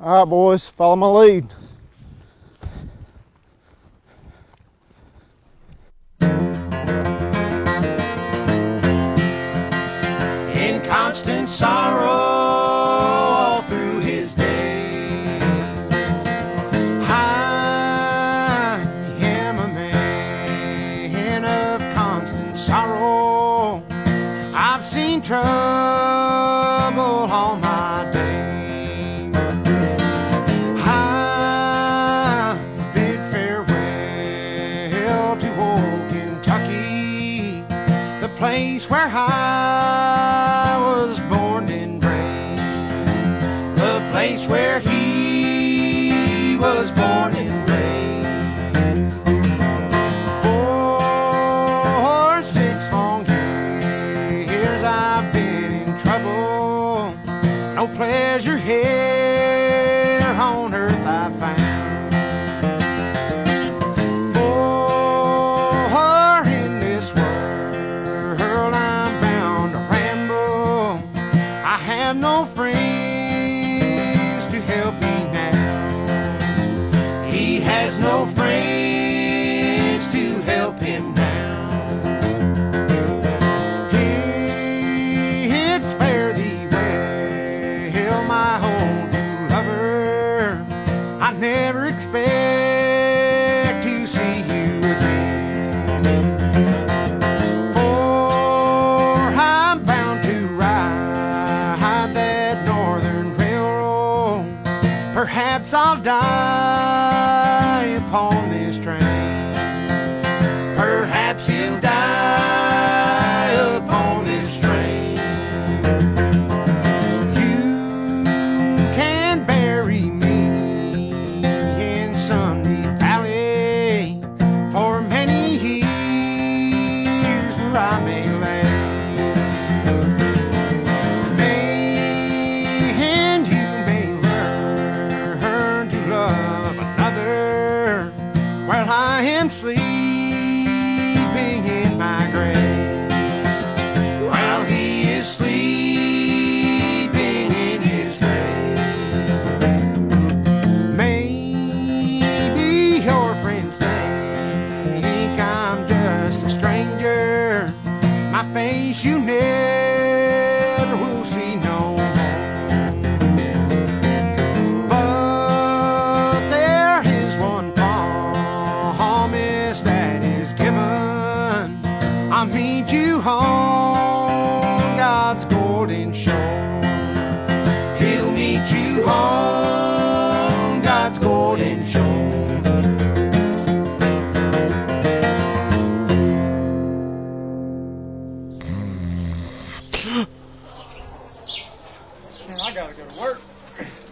All right, boys, follow my lead. In constant sorrow all through his days, I am a man of constant sorrow. I've seen trouble all my days. Place where I was born and raised, the place where he was born and raised. For 6 long years I've been in trouble, no pleasure here on earth I found. I have no friends to help me now. He has no friends to help him now. It's fare thee well, my old new lover. I never expect to see you again. Perhaps I'll die upon this train. Perhaps he'll die upon this train. You can bury me in Sunny Valley for many years where I may lay. Well, I am sleeping in my grave, while he is sleeping in his grave. Maybe your friends think I'm just a stranger. My face you never will see no more. I'll meet you on God's golden shore. He'll meet you on God's golden shore. Man, I gotta go to work.